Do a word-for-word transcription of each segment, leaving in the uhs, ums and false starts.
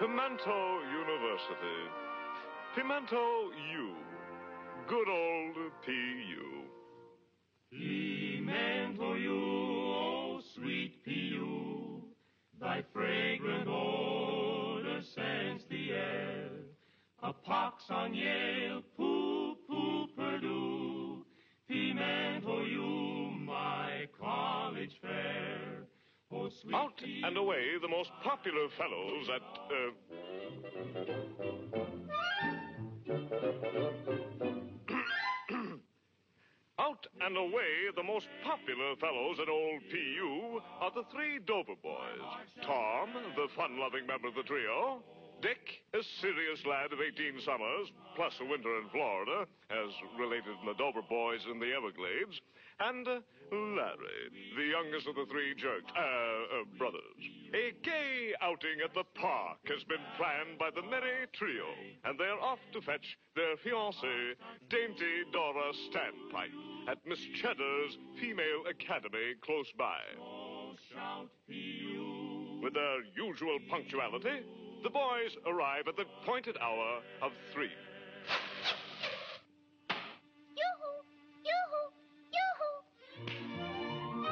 Pimento University. Pimento U. Good old P U. Pimento U, oh sweet P U. Thy fragrant odor sends the air. A pox on Yale, poo, poo, Purdue. Pimento U, my college fair. Oh, sweet out and away, the most popular fellows at... Uh... Out and away, the most popular fellows at Old P U are the three Dover boys. Tom, the fun-loving member of the trio. Dick, a serious lad of eighteen summers, plus a winter in Florida, as related in the Dover boys in the Everglades, and uh, Larry, the youngest of the three jerks, uh, uh, brothers. A gay outing at the park has been planned by the merry trio, and they're off to fetch their fiancée, Dainty Dora Standpipe, at Miss Cheddar's female academy close by. With their usual punctuality, the boys arrive at the appointed hour of three. Yoo-hoo! Yoo-hoo! Yoo-hoo!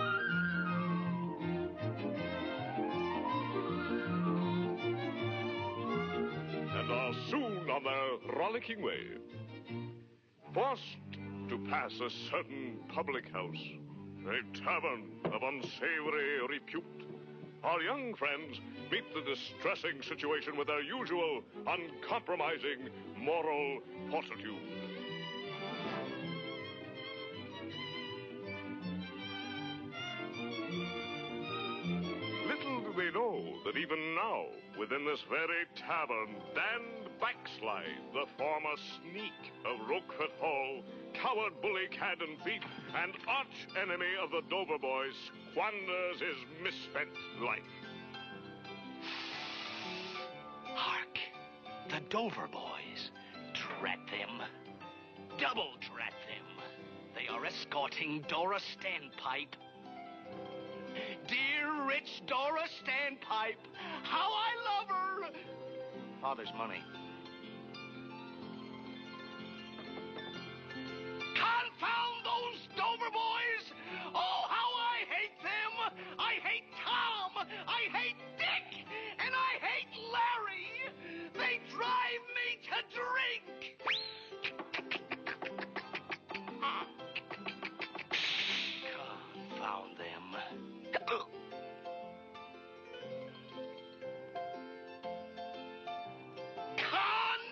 And are soon on their rollicking way. Forced to pass a certain public house, a tavern of unsavory repute, our young friends meet the distressing situation with their usual, uncompromising moral fortitude. Little do they know that even now, within this very tavern, Dan Backslide, the former sneak of Rokeford Hall, coward, bully, cad, and thief, and arch-enemy of the Dover boys, squanders his misspent life. Hark! The Dover boys. Drat them. Double drat them. They are escorting Dora Standpipe. Dear, rich Dora Standpipe, how I love her! Father's money. Confound those Dover boys! Oh, how I hate them! I hate Tom! I hate Dick! And I hate Larry! They drive me to drink! Confound them. Con...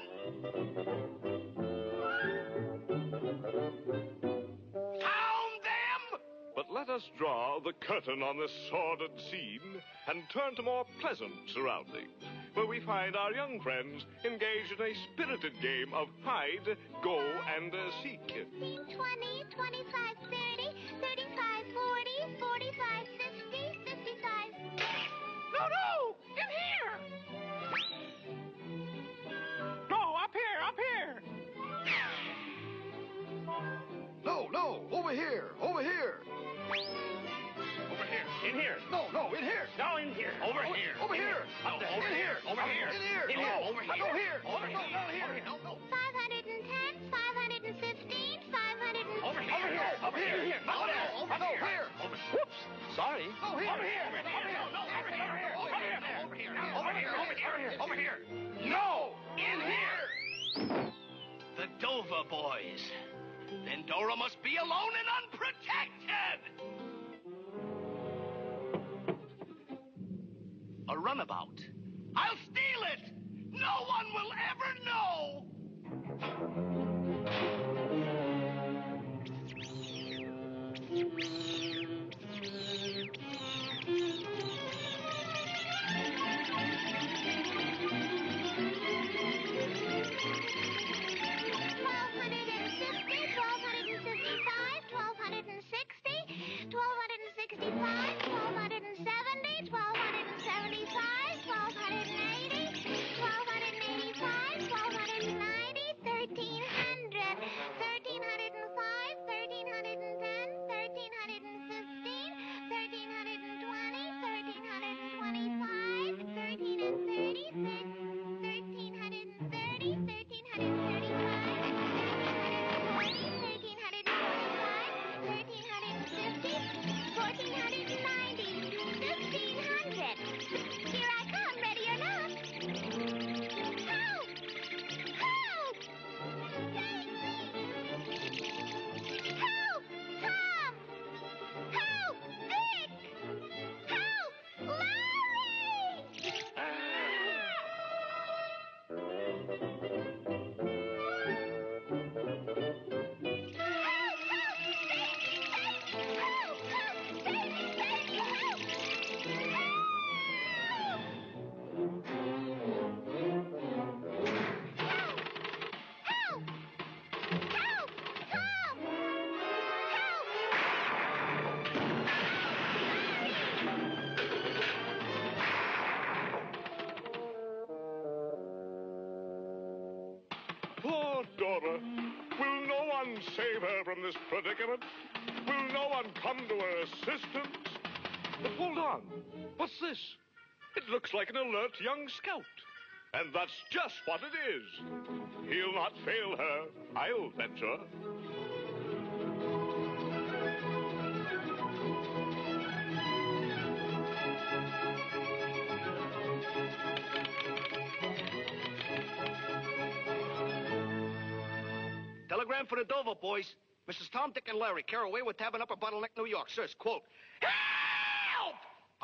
Let us draw the curtain on this sordid scene and turn to more pleasant surroundings, where we find our young friends engaged in a spirited game of hide, go, and uh, seek. twenty, twenty-five, thirty, thirty-five, forty, forty-five, fifty, fifty-five. No, no! In here! No, up here, up here! No, no, over here, over here! Over here. In here. No, no, in here. No, in here. Over here. Over here. Up there. In here. Over here. In here. In here. Over here. Over here. Over here. Down here. No, no. five ten, five fifteen, five hundred. Over here. Over here. Over here. Over here. Over here. Over here. Whoops. Sorry. Over here. Over here. Over here. Over here. Over here. Over here. Over here. Over here. Over here. No. In here. The Dover boys. Then Dora must be alone and unprotected! A runabout. I'll steal it! No one will ever know! twelve seventy-five, twelve seventy-five, twelve eighty, twelve eighty-five, twelve ninety, thirteen. one save her from this predicament? Will no one come to her assistance? But hold on. What's this? It looks like an alert young scout. And that's just what it is. He'll not fail her, I'll venture. Telegram for the Dover boys. Missus Tom, Dick, and Larry, Caraway with Tab Upper Bottleneck, New York. Sirs, quote, help!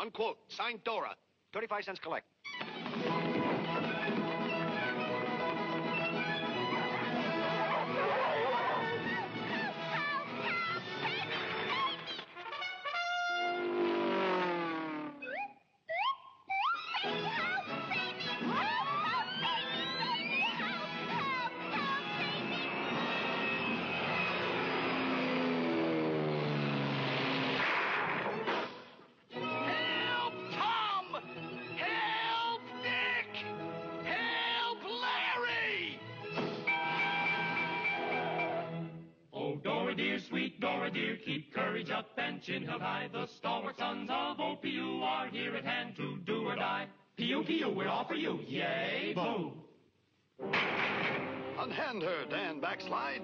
Unquote. Signed, Dora. thirty-five cents collect. Keep courage up and chin held high. The stalwart sons of O P U are here at hand to do or die. P U P U, we're all for you. Yay, boom. Unhand her, Dan Backslide.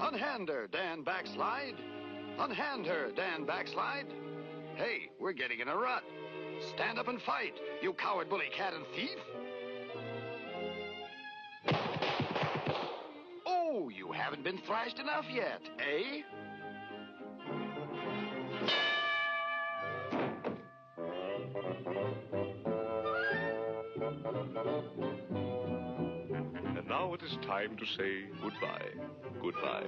Unhand her, Dan Backslide. Unhand her, Dan Backslide. Hey, we're getting in a rut. Stand up and fight, you coward, bully, cat, and thief. Oh, you haven't been thrashed enough yet, eh? And now it is time to say goodbye. Goodbye.